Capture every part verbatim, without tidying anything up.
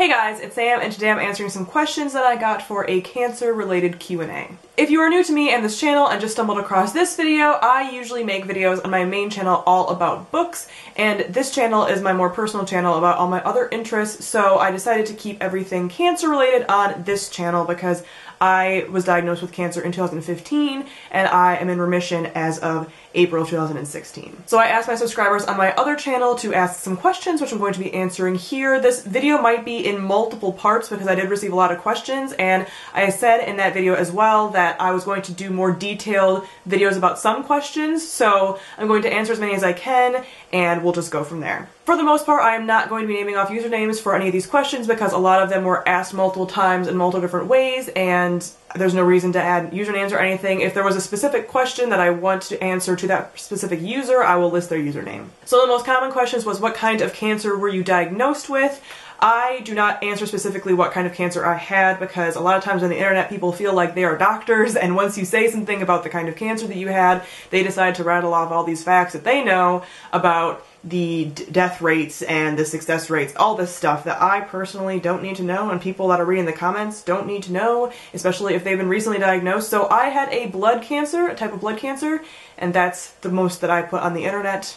Hey guys, it's Sam, and today I'm answering some questions that I got for a cancer-related Q and A. If you are new to me and this channel and just stumbled across this video, I usually make videos on my main channel all about books, and this channel is my more personal channel about all my other interests, so I decided to keep everything cancer-related on this channel because I was diagnosed with cancer in two thousand fifteen, and I am in remission as of April two thousand sixteen. So I asked my subscribers on my other channel to ask some questions, which I'm going to be answering here. This video might be in multiple parts because I did receive a lot of questions, and I said in that video as well that I was going to do more detailed videos about some questions, so I'm going to answer as many as I can, and we'll just go from there. For the most part, I am not going to be naming off usernames for any of these questions because a lot of them were asked multiple times in multiple different ways, and there's no reason to add usernames or anything. If there was a specific question that I want to answer to that specific user, I will list their username. So the most common questions was, what kind of cancer were you diagnosed with? I do not answer specifically what kind of cancer I had because a lot of times on the internet people feel like they are doctors, and once you say something about the kind of cancer that you had, they decide to rattle off all these facts that they know about the d death rates and the success rates, all this stuff that I personally don't need to know, and people that are reading the comments don't need to know, especially if they've been recently diagnosed. So I had a blood cancer, a type of blood cancer, and that's the most that I put on the internet,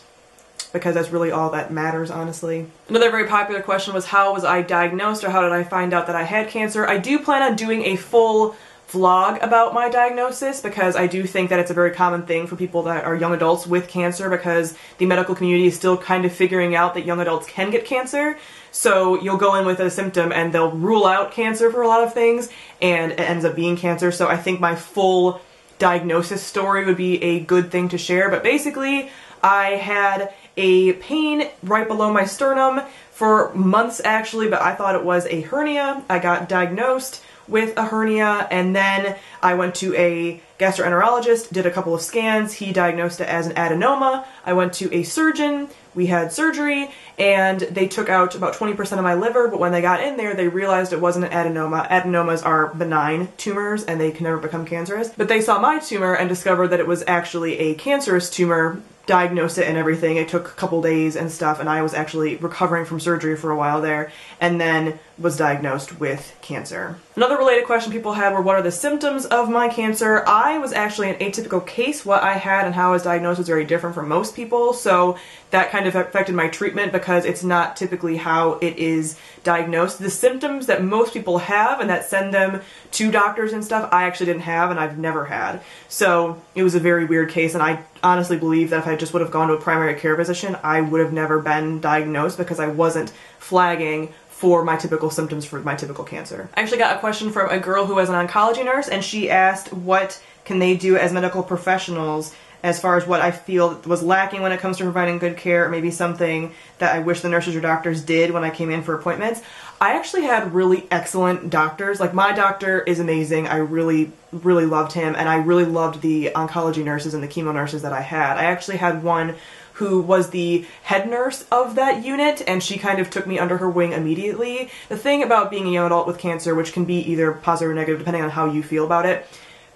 because that's really all that matters, honestly. Another very popular question was, how was I diagnosed, or how did I find out that I had cancer? I do plan on doing a full vlog about my diagnosis because I do think that it's a very common thing for people that are young adults with cancer, because the medical community is still kind of figuring out that young adults can get cancer. So you'll go in with a symptom and they'll rule out cancer for a lot of things, and it ends up being cancer. So I think my full diagnosis story would be a good thing to share, but basically I had a pain right below my sternum for months actually, but I thought it was a hernia. I got diagnosed with a hernia, and then I went to a gastroenterologist, did a couple of scans. He diagnosed it as an adenoma. I went to a surgeon, we had surgery, and they took out about twenty percent of my liver, but when they got in there, they realized it wasn't an adenoma. Adenomas are benign tumors, and they can never become cancerous. But they saw my tumor and discovered that it was actually a cancerous tumor, diagnosed it and everything. It took a couple days and stuff, and I was actually recovering from surgery for a while there, and then was diagnosed with cancer. Another related question people had were, what are the symptoms of my cancer? I was actually an atypical case. What I had and how I was diagnosed was very different from most people, so that kind of affected my treatment because it's not typically how it is diagnosed. The symptoms that most people have and that send them to doctors and stuff, I actually didn't have, and I've never had. So it was a very weird case, and I honestly believe that if I just would have gone to a primary care physician, I would have never been diagnosed because I wasn't flagging for my typical symptoms for my typical cancer. I actually got a question from a girl who was an oncology nurse, and she asked what can they do as medical professionals as far as what I feel was lacking when it comes to providing good care, or maybe something that I wish the nurses or doctors did when I came in for appointments. I actually had really excellent doctors. Like, my doctor is amazing. I really, really loved him, and I really loved the oncology nurses and the chemo nurses that I had. I actually had one who was the head nurse of that unit, and she kind of took me under her wing immediately. The thing about being a young adult with cancer, which can be either positive or negative depending on how you feel about it,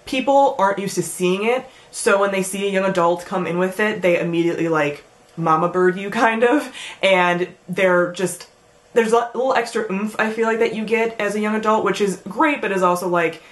people aren't used to seeing it, so when they see a young adult come in with it, they immediately, like, mama bird you, kind of, and they're just, there's a little extra oomph, I feel like, that you get as a young adult, which is great, but is also, like,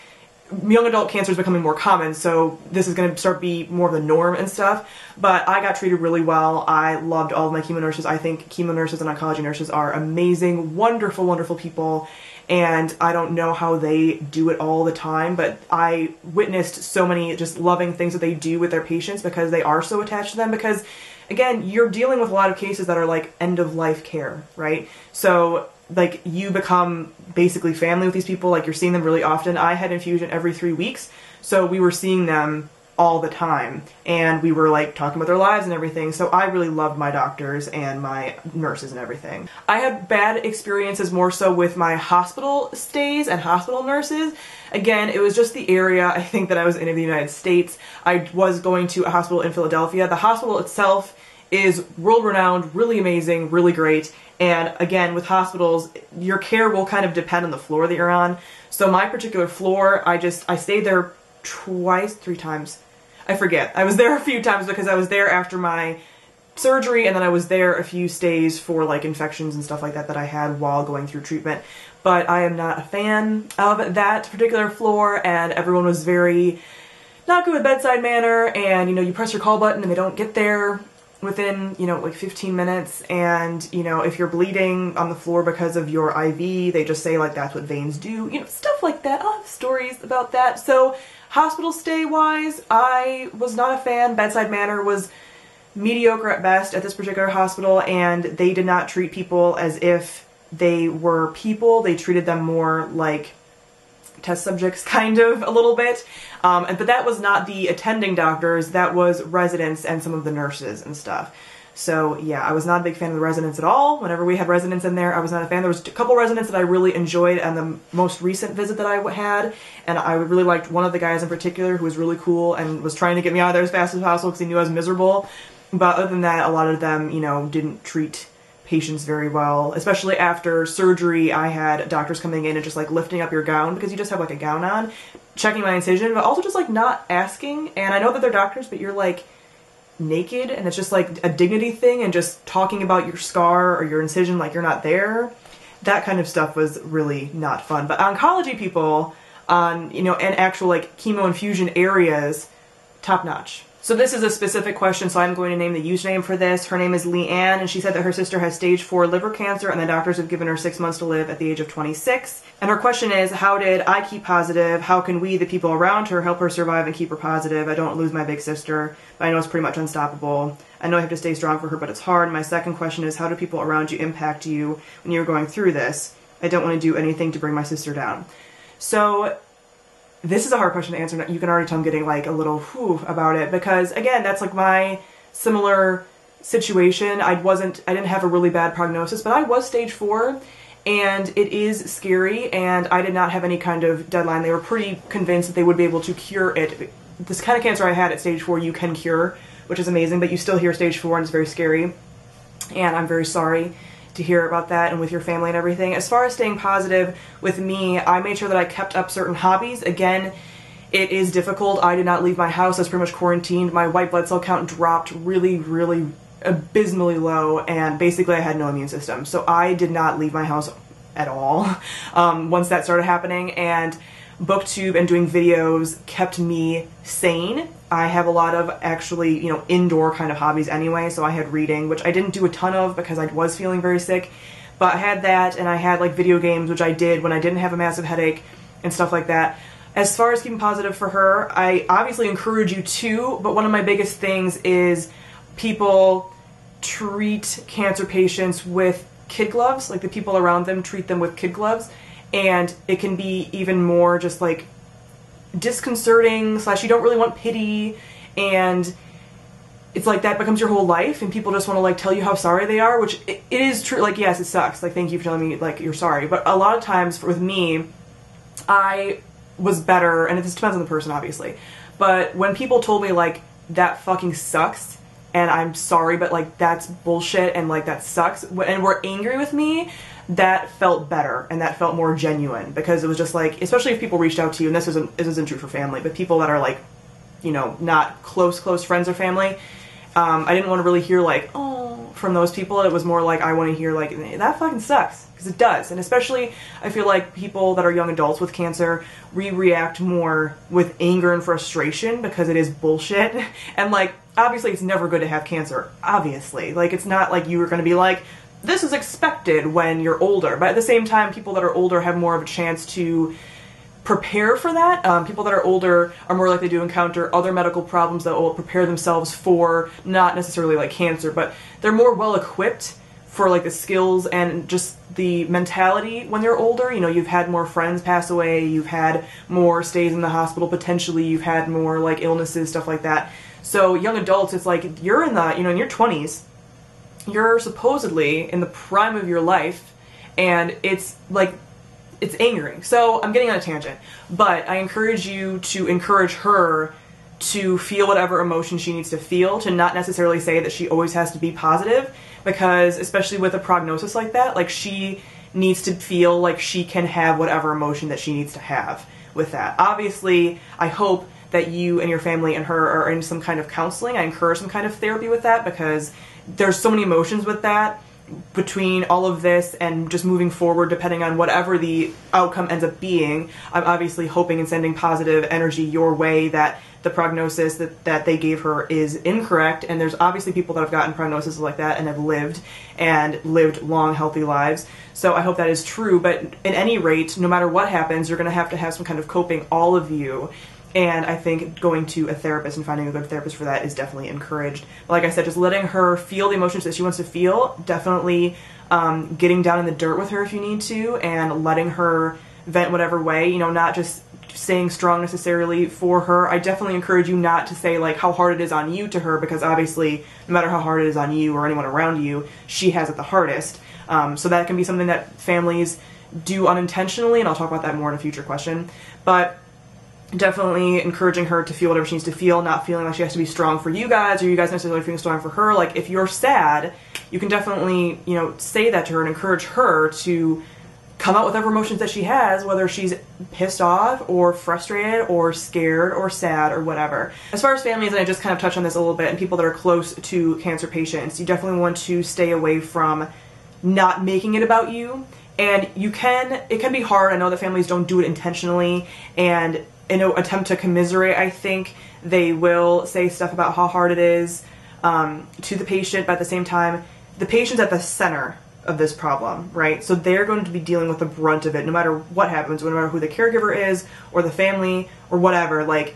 young adult cancer is becoming more common, so this is going to start to be more of the norm and stuff, but I got treated really well. I loved all of my chemo nurses. I think chemo nurses and oncology nurses are amazing, wonderful, wonderful people, and I don't know how they do it all the time, but I witnessed so many just loving things that they do with their patients because they are so attached to them, because, again, you're dealing with a lot of cases that are, like, end-of-life care, right? So, like, you become basically family with these people, like, you're seeing them really often. I had infusion every three weeks, so we were seeing them all the time, and we were, like, talking about their lives and everything, so I really loved my doctors and my nurses and everything. I had bad experiences more so with my hospital stays and hospital nurses. Again, it was just the area I think that I was in in the United States. I was going to a hospital in Philadelphia. The hospital itself is world-renowned, really amazing, really great, and again, with hospitals, your care will kind of depend on the floor that you're on. So my particular floor, I just, I stayed there twice, three times. I forget. I was there a few times because I was there after my surgery, and then I was there a few stays for like infections and stuff like that that I had while going through treatment. But I am not a fan of that particular floor, and everyone was very not good with bedside manner, and you know, you press your call button and they don't get there within, you know, like fifteen minutes, and you know, if you're bleeding on the floor because of your I V, they just say like that's what veins do, you know, stuff like that. I'll have stories about that. So hospital stay wise, I was not a fan. Bedside manner was mediocre at best at this particular hospital, and they did not treat people as if they were people. They treated them more like test subjects, kind of, a little bit. Um, and, but that was not the attending doctors, that was residents and some of the nurses and stuff. So yeah, I was not a big fan of the residents at all. Whenever we had residents in there, I was not a fan. There was a couple residents that I really enjoyed on the most recent visit that I had, and I really liked one of the guys in particular who was really cool and was trying to get me out of there as fast as possible because he knew I was miserable. But other than that, a lot of them, you know, didn't treat patients very well, especially after surgery. I had doctors coming in and just like lifting up your gown because you just have like a gown on, checking my incision, but also just like not asking. And I know that they're doctors, but you're like naked, and it's just like a dignity thing, and just talking about your scar or your incision like you're not there. That kind of stuff was really not fun. But oncology people on, you know, and actual like chemo infusion areas, top notch. So this is a specific question, so I'm going to name the username for this. Her name is Leanne, and she said that her sister has stage four liver cancer, and the doctors have given her six months to live at the age of twenty-six. And her question is, how did I keep positive? How can we, the people around her, help her survive and keep her positive? I don't lose my big sister, but I know it's pretty much unstoppable. I know I have to stay strong for her, but it's hard. My second question is, how do people around you impact you when you're going through this? I don't want to do anything to bring my sister down. So this is a hard question to answer. You can already tell I'm getting like a little whew about it, because again, that's like my similar situation. I wasn't, I didn't have a really bad prognosis, but I was stage four, and it is scary, and I did not have any kind of deadline. They were pretty convinced that they would be able to cure it. This kind of cancer I had at stage four, you can cure, which is amazing, but you still hear stage four and it's very scary. And I'm very sorry to hear about that, and with your family and everything. As far as staying positive with me, I made sure that I kept up certain hobbies. Again, it is difficult. I did not leave my house. I was pretty much quarantined. My white blood cell count dropped really, really abysmally low, and basically I had no immune system. So I did not leave my house at all um, once that started happening, and Booktube and doing videos kept me sane. I have a lot of actually, you know, indoor kind of hobbies anyway, so I had reading, which I didn't do a ton of because I was feeling very sick, but I had that, and I had like video games, which I did when I didn't have a massive headache and stuff like that. As far as keeping positive for her, I obviously encourage you to, but one of my biggest things is people treat cancer patients with kid gloves, like the people around them treat them with kid gloves. And it can be even more just like disconcerting, slash you don't really want pity, and it's like that becomes your whole life, and people just want to like tell you how sorry they are, which it, it is true. Like, yes, it sucks, like thank you for telling me like you're sorry, but a lot of times with me, I was better, and it just depends on the person obviously, but when people told me like that fucking sucks, and I'm sorry, but like that's bullshit, and like that sucks, and were angry with me, that felt better, and that felt more genuine, because it was just like, especially if people reached out to you, and this isn't, this isn't true for family, but people that are like, you know, not close, close friends or family, um, I didn't want to really hear like, oh, from those people. It was more like, I want to hear like, that fucking sucks, because it does. And especially, I feel like people that are young adults with cancer, we react more with anger and frustration, because it is bullshit, and like, obviously it's never good to have cancer, obviously. Like, it's not like you were going to be like, this is expected when you're older, but at the same time, people that are older have more of a chance to prepare for that. Um, people that are older are more likely to encounter other medical problems that will prepare themselves for, not necessarily like cancer, but they're more well equipped for like the skills and just the mentality when they're older. You know, you've had more friends pass away, you've had more stays in the hospital, potentially you've had more like illnesses, stuff like that. So young adults, it's like you're in the, you know, in your twenties, you're supposedly in the prime of your life, and it's like, it's angering. So I'm getting on a tangent, but I encourage you to encourage her to feel whatever emotion she needs to feel, to not necessarily say that she always has to be positive, because especially with a prognosis like that, like she needs to feel like she can have whatever emotion that she needs to have with that. Obviously, I hope that you and your family and her are in some kind of counseling. I encourage some kind of therapy with that, because there's so many emotions with that between all of this and just moving forward, depending on whatever the outcome ends up being. I'm obviously hoping and sending positive energy your way that the prognosis that, that they gave her is incorrect, and there's obviously people that have gotten prognoses like that and have lived and lived long, healthy lives. So I hope that is true, but at any rate, no matter what happens, you're going to have to have some kind of coping, all of you. And I think going to a therapist and finding a good therapist for that is definitely encouraged. Like I said, just letting her feel the emotions that she wants to feel, definitely um, getting down in the dirt with her if you need to, and letting her vent whatever way, you know, not just staying strong necessarily for her. I definitely encourage you not to say like how hard it is on you to her, because obviously no matter how hard it is on you or anyone around you, she has it the hardest. Um, so that can be something that families do unintentionally, and I'll talk about that more in a future question. But definitely encouraging her to feel whatever she needs to feel, not feeling like she has to be strong for you guys or you guys necessarily feeling strong for her. Like, if you're sad, you can definitely, you know, say that to her and encourage her to come out with whatever emotions that she has, whether she's pissed off or frustrated or scared or sad or whatever. As far as families, and I just kind of touched on this a little bit, and people that are close to cancer patients, you definitely want to stay away from not making it about you. And you can, it can be hard. I know that families don't do it intentionally, and in an attempt to commiserate, I think they will say stuff about how hard it is um, to the patient, but at the same time, the patient's at the center of this problem, right? So they're going to be dealing with the brunt of it no matter what happens, no matter who the caregiver is or the family or whatever. Like,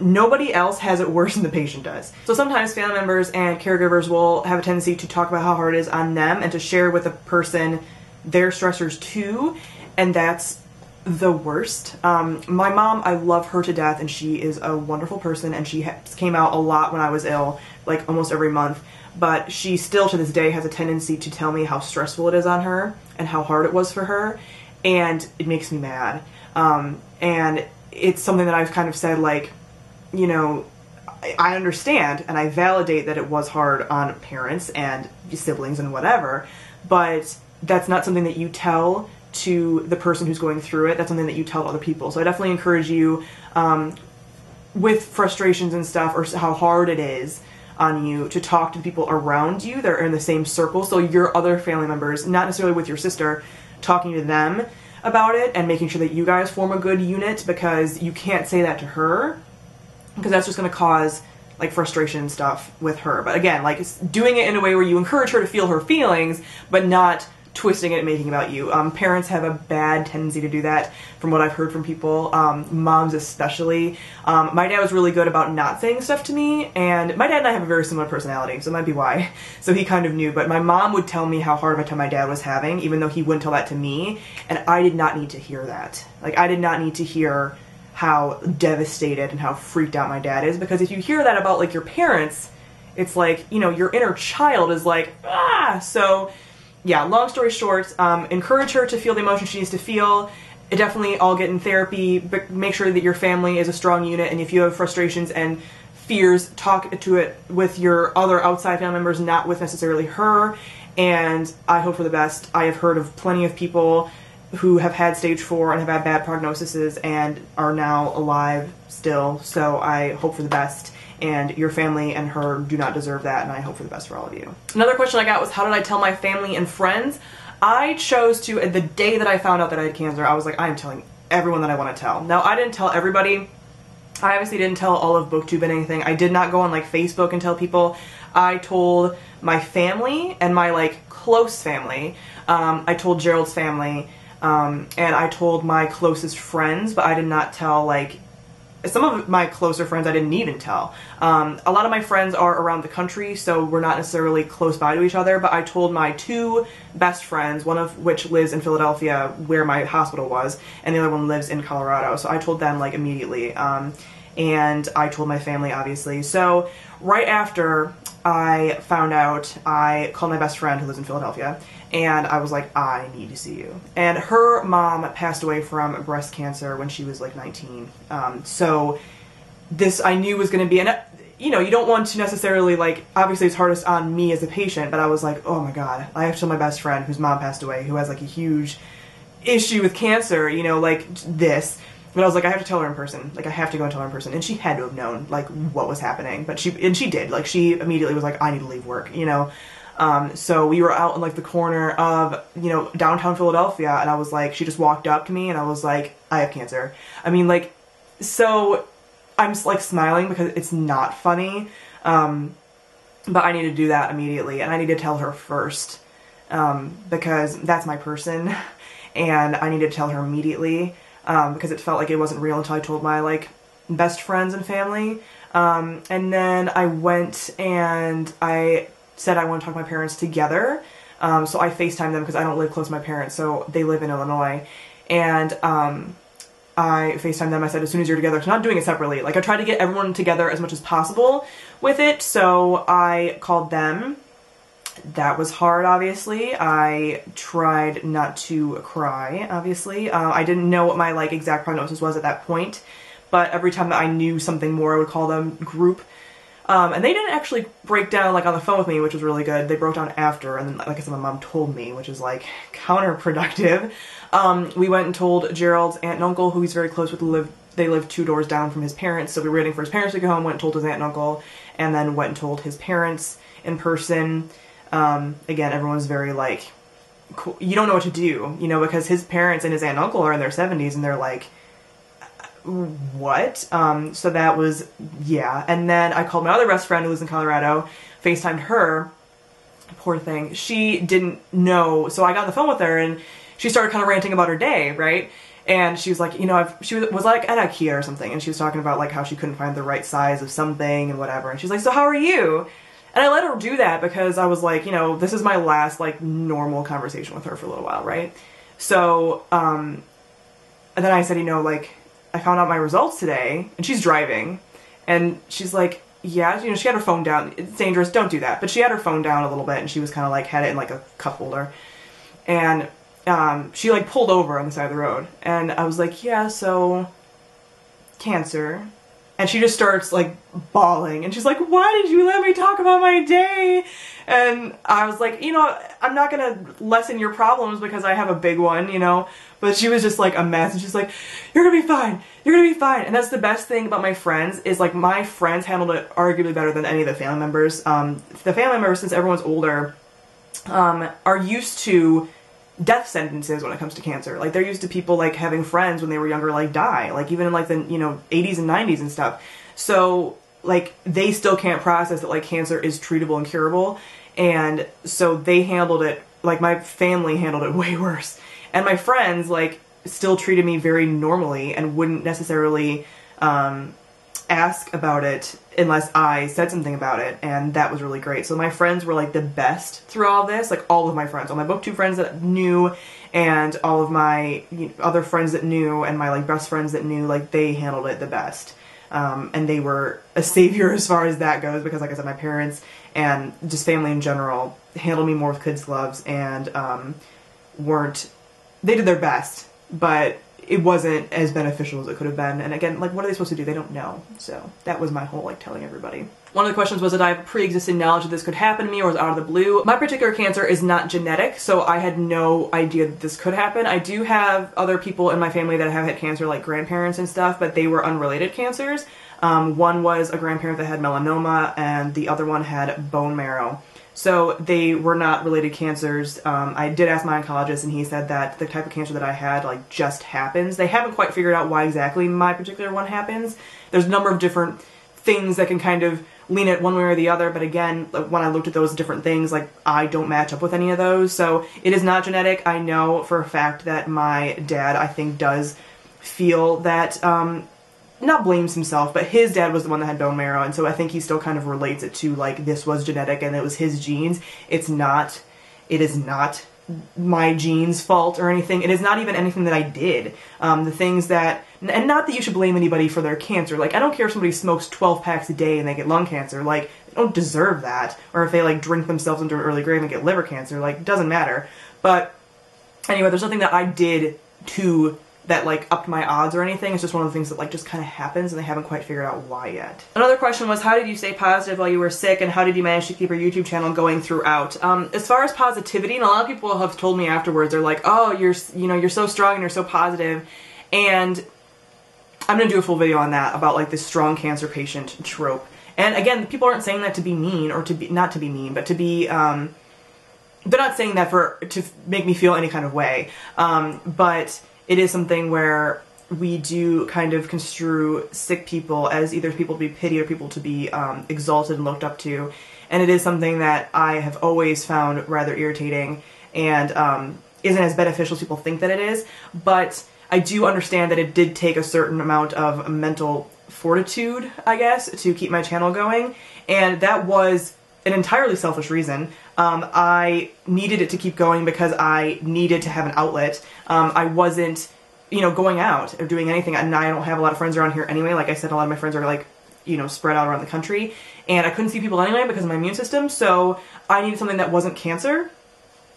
nobody else has it worse than the patient does. So sometimes family members and caregivers will have a tendency to talk about how hard it is on them and to share with the person their stressors too, and that's the worst. Um, my mom, I love her to death, and she is a wonderful person, and she ha came out a lot when I was ill, like almost every month, but she still to this day has a tendency to tell me how stressful it is on her and how hard it was for her, and it makes me mad. Um, and it's something that I've kind of said, like, you know, I, I understand and I validate that it was hard on parents and siblings and whatever, but that's not something that you tell to the person who's going through it. That's something that you tell other people. So I definitely encourage you um, with frustrations and stuff, or how hard it is on you, to talk to people around you that are in the same circle. So your other family members, not necessarily with your sister, talking to them about it and making sure that you guys form a good unit, because you can't say that to her, because that's just going to cause like frustration and stuff with her. But again, like, doing it in a way where you encourage her to feel her feelings, but not twisting it and making about you. Um, parents have a bad tendency to do that, from what I've heard from people, um, moms especially. Um, my dad was really good about not saying stuff to me, and my dad and I have a very similar personality, so it might be why. So he kind of knew, but my mom would tell me how hard of a time my dad was having, even though he wouldn't tell that to me, and I did not need to hear that. Like, I did not need to hear how devastated and how freaked out my dad is, because if you hear that about, like, your parents, it's like, you know, your inner child is like, ah! So yeah, long story short, um, encourage her to feel the emotion she needs to feel. It definitely all get in therapy, but make sure that your family is a strong unit, and if you have frustrations and fears, talk to it with your other outside family members, not with necessarily her, and I hope for the best. I have heard of plenty of people who have had stage four and have had bad prognoses and are now alive still, so I hope for the best. And your family and her do not deserve that, and I hope for the best for all of you. Another question I got was, how did I tell my family and friends? I chose to, the day that I found out that I had cancer, I was like, I'm telling everyone that I want to tell. Now, I didn't tell everybody. I obviously didn't tell all of Booktube and anything. I did not go on, like, Facebook and tell people. I told my family and my, like, close family. Um, I told Gerald's family, um, and I told my closest friends, but I did not tell, like, some of my closer friends I didn't even tell. Um, a lot of my friends are around the country, so we're not necessarily close by to each other, but I told my two best friends, one of which lives in Philadelphia where my hospital was, and the other one lives in Colorado, so I told them, like, immediately. Um, and I told my family, obviously. So right after I found out, I called my best friend who lives in Philadelphia, and I was like, I need to see you. And her mom passed away from breast cancer when she was like nineteen. Um, so this I knew was going to be, and you know, you don't want to necessarily, like, obviously it's hardest on me as a patient, but I was like, oh my God, I have to tell my best friend whose mom passed away, who has like a huge issue with cancer, you know, like this. But I was like, I have to tell her in person. Like, I have to go and tell her in person. And she had to have known, like, what was happening. But she, and she did. Like, she immediately was like, I need to leave work, you know? Um, so we were out in, like, the corner of, you know, downtown Philadelphia. And I was like, she just walked up to me and I was like, I have cancer. I mean, like, so I'm, like, smiling because it's not funny. Um, but I need to do that immediately. And I need to tell her first. Um, because that's my person. And I need to tell her immediately. Um, because it felt like it wasn't real until I told my, like, best friends and family. Um, and then I went and I said I want to talk to my parents together. Um, so I FaceTimed them because I don't live close to my parents, so they live in Illinois. And um, I FaceTimed them. I said, as soon as you're together, so I'm not doing it separately. Like, I tried to get everyone together as much as possible with it. So I called them. That was hard, obviously. I tried not to cry, obviously. Uh, I didn't know what my, like, exact prognosis was at that point, but every time that I knew something more, I would call them group. Um, and they didn't actually break down, like, on the phone with me, which was really good. They broke down after, and then, like I said, my mom told me, which is, like, counterproductive. Um, we went and told Gerald's aunt and uncle, who he's very close with, live. They live two doors down from his parents, so we were waiting for his parents to go home, went and told his aunt and uncle, and then went and told his parents in person. Um, again, everyone's very, like, cool. You don't know what to do, you know, because his parents and his aunt and uncle are in their seventies and they're like, what? Um, so that was, yeah. And then I called my other best friend who lives in Colorado, FaceTimed her, poor thing. She didn't know. So I got on the phone with her and she started kind of ranting about her day, right? And she was like, you know, I've, she was, was like at IKEA or something. And she was talking about, like, how she couldn't find the right size of something and whatever. And she's like, so how are you? And I let her do that because I was like, you know, this is my last, like, normal conversation with her for a little while, right? So, um, and then I said, you know, like, I found out my results today, and she's driving, and she's like, yeah, you know, she had her phone down. It's dangerous, don't do that. But she had her phone down a little bit, and she was kind of, like, had it in, like, a cup holder. And um, she, like, pulled over on the side of the road, and I was like, yeah, so, cancer. And she just starts, like, bawling. And she's like, why did you let me talk about my day? And I was like, you know, I'm not going to lessen your problems because I have a big one, you know. But she was just, like, a mess. And she's like, you're going to be fine. You're going to be fine. And that's the best thing about my friends is, like, my friends handled it arguably better than any of the family members. Um, the family members, since everyone's older, um, are used to death sentences when it comes to cancer. Like, they're used to people, like, having friends when they were younger, like, die, like, even in, like, the, you know, eighties and nineties and stuff. So, like, they still can't process that, like, cancer is treatable and curable, and so they handled it, like, my family handled it way worse, and my friends, like, still treated me very normally and wouldn't necessarily um ask about it unless I said something about it, and that was really great. So my friends were, like, the best through all this, like, all of my friends, all my Booktube friends that knew, and all of my you know, other friends that knew, and my, like, best friends that knew, like, they handled it the best, um, and they were a savior as far as that goes, because, like I said, my parents and just family in general handled me more with kids' gloves, and um, weren't, they did their best, but it wasn't as beneficial as it could have been. And again, like, what are they supposed to do? They don't know. So that was my whole, like, telling everybody. One of the questions was, did I have pre-existing knowledge that this could happen to me, or was it out of the blue? My particular cancer is not genetic, so I had no idea that this could happen. I do have other people in my family that have had cancer, like grandparents and stuff, but they were unrelated cancers. Um, one was a grandparent that had melanoma, and the other one had bone marrow. So they were not related cancers. Um, I did ask my oncologist, and he said that the type of cancer that I had, like, just happens. They haven't quite figured out why exactly my particular one happens. There's a number of different things that can kind of lean it one way or the other, but again, when I looked at those different things, like, I don't match up with any of those. So it is not genetic. I know for a fact that my dad, I think, does feel that, um, not blames himself, but his dad was the one that had bone marrow, and so I think he still kind of relates it to, like, this was genetic and it was his genes. It's not, it is not my genes' fault or anything. It is not even anything that I did. Um, the things that, and not that you should blame anybody for their cancer. Like, I don't care if somebody smokes twelve packs a day and they get lung cancer. Like, they don't deserve that. Or if they, like, drink themselves into an early grave and get liver cancer. Like, it doesn't matter. But anyway, there's nothing that I did to that, like, upped my odds or anything. It's just one of the things that, like, just kind of happens, and they haven't quite figured out why yet. Another question was, how did you stay positive while you were sick, and how did you manage to keep your YouTube channel going throughout? Um, as far as positivity, and a lot of people have told me afterwards, they're like, oh, you're, you know, you're so strong and you're so positive, and I'm gonna do a full video on that, about like this strong cancer patient trope. And again, people aren't saying that to be mean or to be, not to be mean, but to be, um, they're not saying that for, to make me feel any kind of way. Um, but it is something where we do kind of construe sick people as either people to be pitied or people to be um, exalted and looked up to. And it is something that I have always found rather irritating and um, isn't as beneficial as people think that it is. But I do understand that it did take a certain amount of mental fortitude, I guess, to keep my channel going, and that was an entirely selfish reason. Um, I needed it to keep going because I needed to have an outlet. Um, I wasn't, you know, going out or doing anything, and I don't have a lot of friends around here anyway. Like I said, a lot of my friends are like, you know, spread out around the country, and I couldn't see people anyway because of my immune system, so I needed something that wasn't cancer.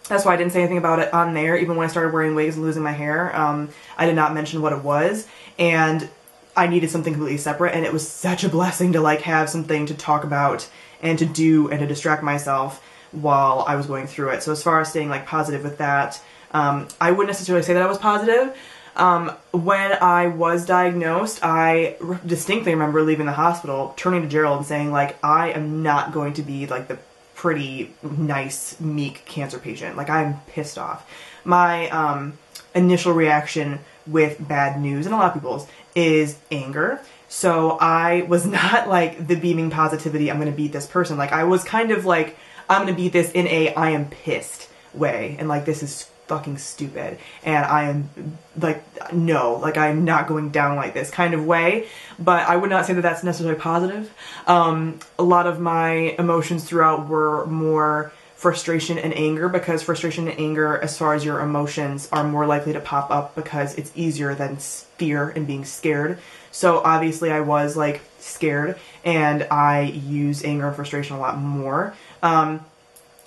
That's why I didn't say anything about it on there, even when I started wearing wigs and losing my hair. Um, I did not mention what it was, and I needed something completely separate, and it was such a blessing to like have something to talk about and to do and to distract myself while I was going through it. So as far as staying like positive with that, um, I wouldn't necessarily say that I was positive. Um, when I was diagnosed, I re- distinctly remember leaving the hospital, turning to Gerald and saying like, I am not going to be like the pretty nice, meek cancer patient. Like, I'm pissed off. My um, initial reaction with bad news, and a lot of people's, is anger. So I was not like the beaming positivity, I'm gonna beat this person. Like, I was kind of like, I'm gonna beat this in a I am pissed way, and like, this is fucking stupid, and I am like, no, like, I'm not going down like this kind of way. But I would not say that that's necessarily positive. Um, a lot of my emotions throughout were more frustration and anger, because frustration and anger, as far as your emotions, are more likely to pop up because it's easier than fear and being scared. So obviously I was like scared, and I use anger and frustration a lot more. Um,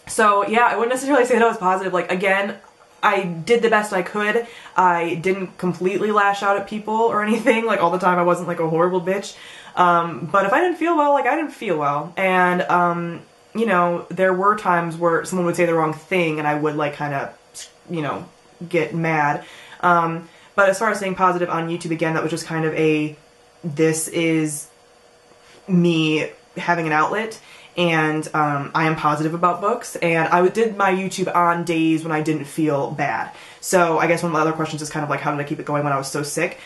so yeah, I wouldn't necessarily say that I was positive. Like, again, I did the best I could. I didn't completely lash out at people or anything like all the time. I wasn't like a horrible bitch. Um, but if I didn't feel well, like, I didn't feel well. And um, you know, there were times where someone would say the wrong thing and I would like kind of, you know, get mad. Um, but as far as staying positive on YouTube, again, that was just kind of a, this is me having an outlet, and um, I am positive about books, and I did my YouTube on days when I didn't feel bad. So I guess one of my other questions is kind of like, how did I keep it going when I was so sick?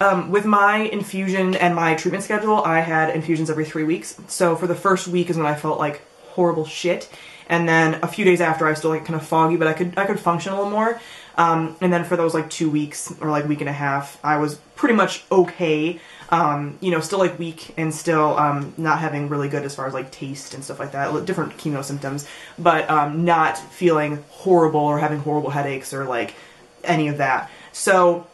Um, with my infusion and my treatment schedule, I had infusions every three weeks. So for the first week is when I felt like horrible shit, and then a few days after I was still like kind of foggy, but I could I could function a little more. Um, and then for those like two weeks or like week and a half, I was pretty much okay. Um, you know, still like weak and still um, not having really good as far as like taste and stuff like that. Different chemo symptoms, but um, not feeling horrible or having horrible headaches or like any of that. So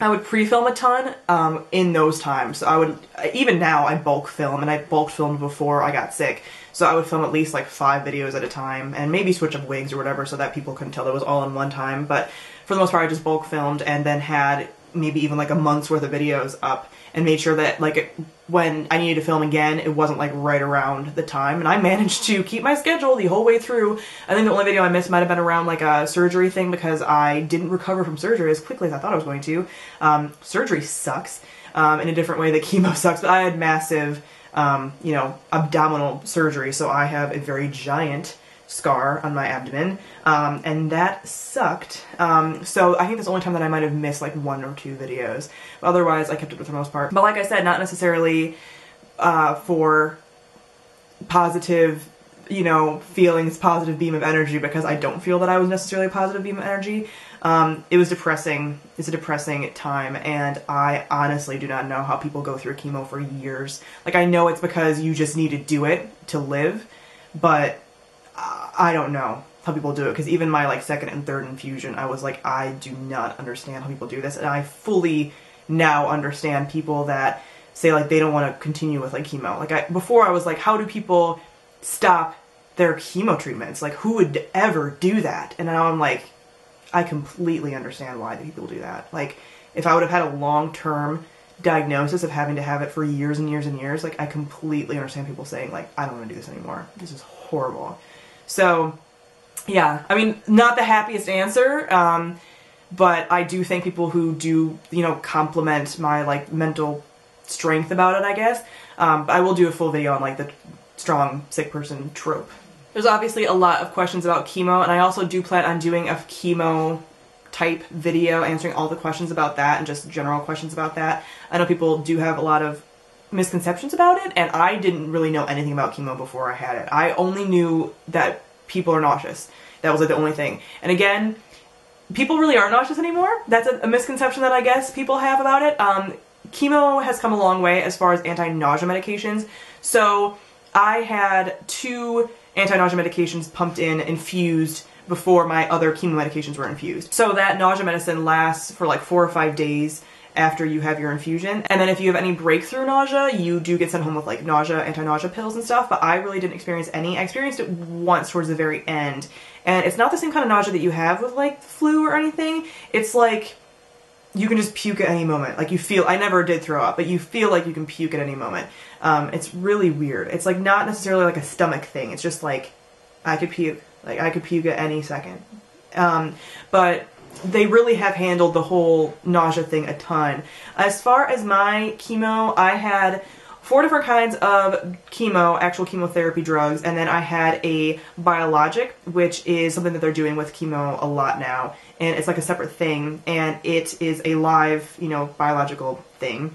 I would pre-film a ton um, in those times. So I would, even now I bulk film, and I bulk filmed before I got sick. So I would film at least like five videos at a time, and maybe switch up wigs or whatever so that people couldn't tell it was all in one time. But for the most part, I just bulk filmed and then had maybe even like a month's worth of videos up, and made sure that like it, when I needed to film again, it wasn't like right around the time. And I managed to keep my schedule the whole way through. I think the only video I missed might have been around like a surgery thing, because I didn't recover from surgery as quickly as I thought I was going to. Um, surgery sucks um, in a different way that chemo sucks, but I had massive um, you know, abdominal surgery, so I have a very giant scar on my abdomen, um, and that sucked. Um, so I think that's the only time that I might have missed like one or two videos. But otherwise, I kept it for the most part. But like I said, not necessarily uh, for positive, you know, feelings, positive beam of energy, because I don't feel that I was necessarily a positive beam of energy. Um, it was depressing. It's a depressing time, and I honestly do not know how people go through chemo for years. Like, I know it's because you just need to do it to live, but I don't know how people do it, because even my like second and third infusion, I was like, I do not understand how people do this. And I fully now understand people that say like they don't want to continue with like chemo. Like, I, before I was like, how do people stop their chemo treatments? Like, who would ever do that? And now I'm like, I completely understand why people do that. Like, if I would have had a long-term diagnosis of having to have it for years and years and years, like, I completely understand people saying like, I don't want to do this anymore. This is horrible. So yeah, I mean, not the happiest answer, um, But I do thank people who do, you know, compliment my, like, mental strength about it, I guess. Um, I will do a full video on, like, the strong sick person trope. There's obviously a lot of questions about chemo, and I also do plan on doing a chemo type video answering all the questions about that and just general questions about that. I know people do have a lot of misconceptions about it, and I didn't really know anything about chemo before I had it. I only knew that people are nauseous. That was, like, the only thing. And again, people really are nauseous anymore. That's a, a misconception that I guess people have about it. Um, chemo has come a long way as far as anti-nausea medications. So I had two anti-nausea medications pumped in, infused, before my other chemo medications were infused. So that nausea medicine lasts for like four or five days after you have your infusion. And then if you have any breakthrough nausea, you do get sent home with like nausea, anti-nausea pills and stuff, but I really didn't experience any. I experienced it once towards the very end. And it's not the same kind of nausea that you have with like flu or anything. It's like you can just puke at any moment. Like you feel, I never did throw up, but you feel like you can puke at any moment. Um, it's really weird. It's like not necessarily like a stomach thing. It's just like, I could puke. Like I could puke at any second. Um, but they really have handled the whole nausea thing a ton. As far as my chemo, I had four different kinds of chemo, actual chemotherapy drugs, and then I had a biologic, which is something that they're doing with chemo a lot now, and it's like a separate thing, and it is a live, you know, biological thing.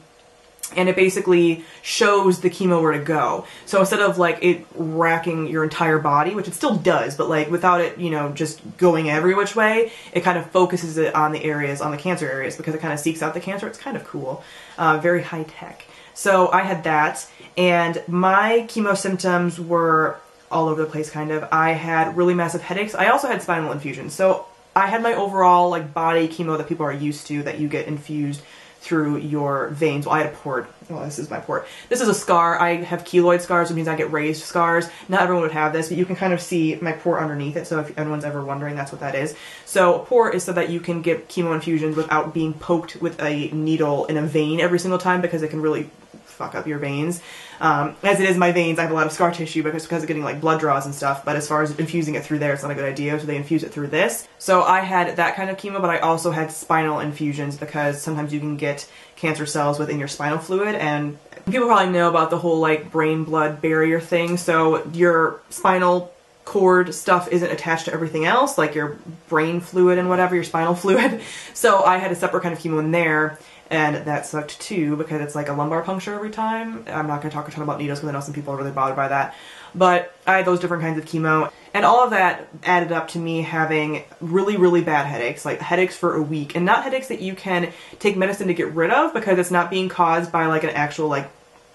And it basically shows the chemo where to go. So instead of like it racking your entire body, which it still does, but like without it, you know, just going every which way, it kind of focuses it on the areas, on the cancer areas, because it kind of seeks out the cancer. It's kind of cool. Uh, very high tech. So I had that, and my chemo symptoms were all over the place, kind of. I had really massive headaches. I also had spinal infusions. So I had my overall like body chemo that people are used to, that you get infused through your veins. Well, I had a port. Well, this is my port. This is a scar. I have keloid scars, which means I get raised scars. Not everyone would have this, but you can kind of see my port underneath it, so if anyone's ever wondering, that's what that is. So a port is so that you can get chemo infusions without being poked with a needle in a vein every single time, because it can really fuck up your veins. Um, as it is my veins, I have a lot of scar tissue because, because of getting like blood draws and stuff, but as far as infusing it through there, it's not a good idea, so they infuse it through this. So I had that kind of chemo, but I also had spinal infusions because sometimes you can get cancer cells within your spinal fluid, and people probably know about the whole like brain-blood barrier thing, so your spinal cord stuff isn't attached to everything else, like your brain fluid and whatever, your spinal fluid. So I had a separate kind of chemo in there, and that sucked too, because it's like a lumbar puncture every time. I'm not going to talk a ton about needles because I know some people are really bothered by that. But I had those different kinds of chemo, and all of that added up to me having really, really bad headaches, like headaches for a week, and not headaches that you can take medicine to get rid of, because it's not being caused by like an actual like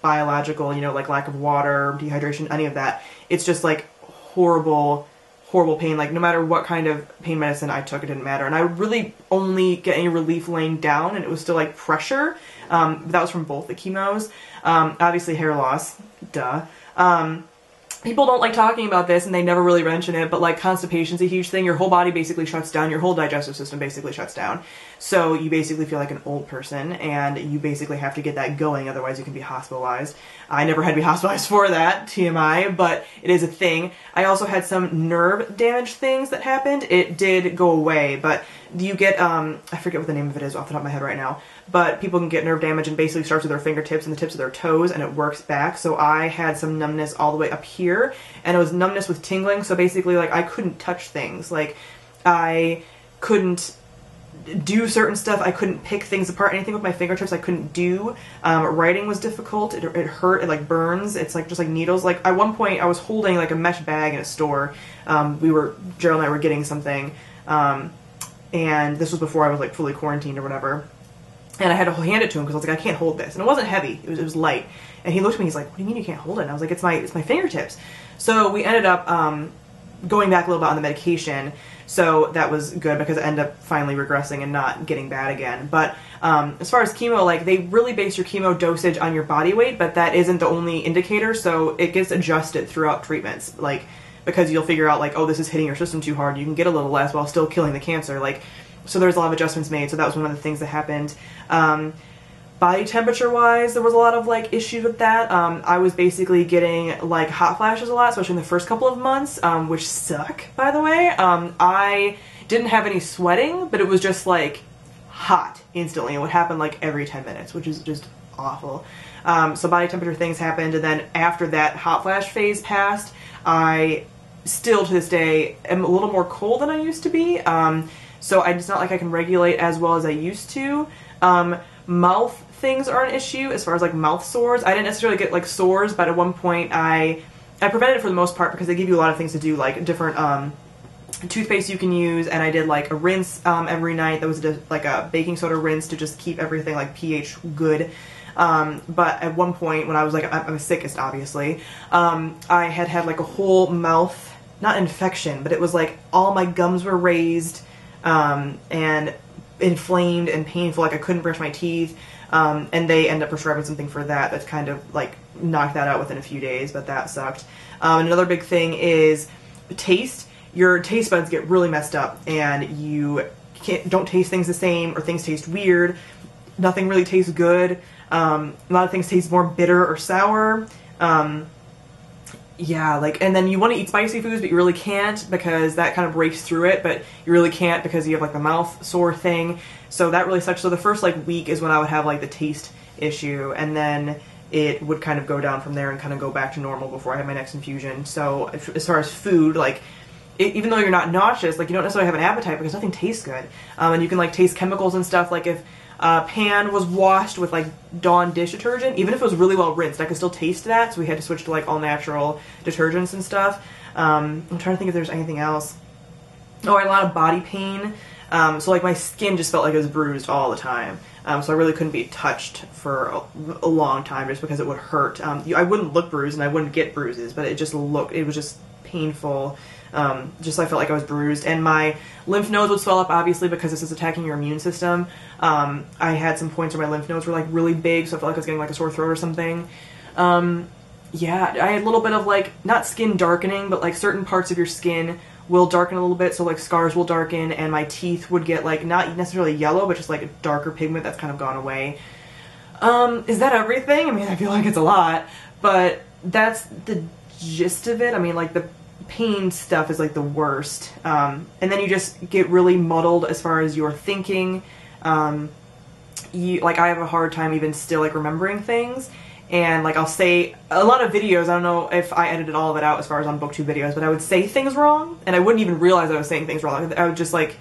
biological, you know, like lack of water, dehydration, any of that. It's just like horrible, horrible pain. Like no matter what kind of pain medicine I took, it didn't matter. And I really only get any relief laying down, and it was still like pressure. Um, that was from both the chemos. Um, obviously hair loss, duh. Um, people don't like talking about this and they never really mention it, but like constipation's a huge thing. Your whole body basically shuts down. Your whole digestive system basically shuts down. So you basically feel like an old person, and you basically have to get that going. Otherwise you can be hospitalized. I never had to be hospitalized for that, T M I, but it is a thing. I also had some nerve damage things that happened. It did go away, but you get, um, I forget what the name of it is off the top of my head right now, but people can get nerve damage, and basically starts with their fingertips and the tips of their toes, and it works back. So I had some numbness all the way up here, and it was numbness with tingling. So basically like I couldn't touch things. Like I couldn't do certain stuff. I couldn't pick things apart. Anything with my fingertips I couldn't do. Um, writing was difficult. It, it hurt. It like burns. It's like just like needles. Like at one point I was holding like a mesh bag in a store. Um, we were, Gerald and I were getting something. Um, and this was before I was like fully quarantined or whatever. And I had to hand it to him because I was like, I can't hold this. And it wasn't heavy. It was, it was light. And he looked at me, he's like, what do you mean you can't hold it? And I was like, it's my, it's my fingertips. So we ended up, um, going back a little bit on the medication. So that was good because I ended up finally regressing and not getting bad again. But, um, as far as chemo, like they really base your chemo dosage on your body weight, but that isn't the only indicator. So it gets adjusted throughout treatments. Like, because you'll figure out like, oh, this is hitting your system too hard. You can get a little less while still killing the cancer. Like, so there's a lot of adjustments made. So that was one of the things that happened. Um, body temperature wise, there was a lot of like issues with that. Um, I was basically getting like hot flashes a lot, especially in the first couple of months, um, which suck, by the way. Um, I didn't have any sweating, but it was just like hot instantly. It would happen like every ten minutes, which is just awful. Um, so body temperature things happened, and then after that hot flash phase passed, I still to this day am a little more cold than I used to be. Um, so I, it's not like I can regulate as well as I used to. Um, mouth things are an issue as far as like mouth sores. I didn't necessarily get like sores, but at one point I I prevented it for the most part because they give you a lot of things to do, like different um, toothpaste you can use, and I did like a rinse um, every night. That was like a baking soda rinse to just keep everything like pH good. Um, but at one point when I was like, I'm the sickest obviously, um, I had had like a whole mouth, not infection, but it was like all my gums were raised um, and inflamed and painful, like I couldn't brush my teeth. Um, and they end up prescribing something for that that's kind of like knocked that out within a few days, but that sucked. Um, another big thing is taste. Your taste buds get really messed up and you can't, don't taste things the same, or things taste weird. Nothing really tastes good. Um, a lot of things taste more bitter or sour. Um, yeah, like, and then you want to eat spicy foods, but you really can't because that kind of breaks through it, but you really can't because you have like the mouth sore thing. So that really sucks. So the first like week is when I would have like the taste issue, and then it would kind of go down from there and kind of go back to normal before I had my next infusion. So as far as food, like, it, even though you're not nauseous, like you don't necessarily have an appetite because nothing tastes good. Um, and you can like taste chemicals and stuff. Like if Uh, pan was washed with like Dawn dish detergent, even if it was really well rinsed, I could still taste that, so we had to switch to like all natural detergents and stuff. Um, I'm trying to think if there's anything else. Oh, I had a lot of body pain, um, so like my skin just felt like it was bruised all the time. Um, so I really couldn't be touched for a, a long time just because it would hurt. Um, you, I wouldn't look bruised and I wouldn't get bruises, but it just looked, it was just painful. Um, just I felt like I was bruised, and my lymph nodes would swell up, obviously, because this is attacking your immune system. Um, I had some points where my lymph nodes were like really big, so I felt like I was getting like a sore throat or something. Um, yeah, I had a little bit of like, not skin darkening, but like certain parts of your skin will darken a little bit, so like scars will darken, and my teeth would get like, not necessarily yellow, but just like a darker pigment that's kind of gone away. Um, is that everything? I mean, I feel like it's a lot, but that's the gist of it. I mean, like the pain stuff is like the worst, um, and then you just get really muddled as far as your thinking. Um, you, like I have a hard time even still like remembering things, and like I'll say a lot of videos, I don't know if I edited all of it out as far as on Booktube videos, but I would say things wrong and I wouldn't even realize I was saying things wrong. I would just like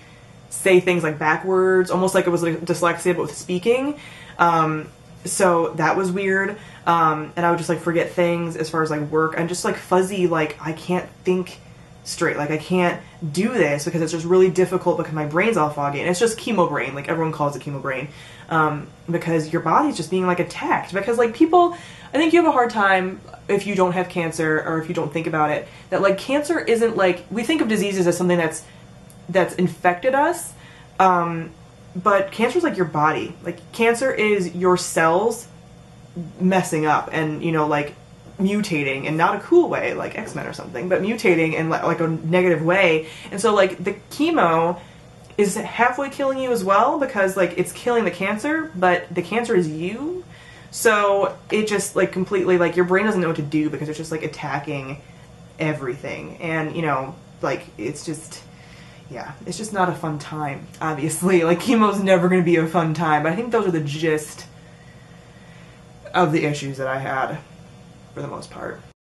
say things like backwards, almost like it was like dyslexia but with speaking. Um, so that was weird. Um, and I would just like forget things as far as like work. I'm just like fuzzy, like I can't think straight, like I can't do this because it's just really difficult because my brain's all foggy, and it's just chemo brain, like everyone calls it chemo brain, um, because your body's just being like attacked. Because like people, I think you have a hard time if you don't have cancer or if you don't think about it, that like cancer isn't like, we think of diseases as something that's that's infected us, um, but cancer is like your body. Like cancer is your cells messing up and, you know, like mutating, and not a cool way like X-Men or something, but mutating in like a negative way. And so like the chemo is halfway killing you as well, because like it's killing the cancer, but the cancer is you. So it just like completely like your brain doesn't know what to do because it's just like attacking everything. And, you know, like it's just, yeah, it's just not a fun time, obviously. Like chemo's never going to be a fun time, but I think those are the gist of the issues that I had for the most part.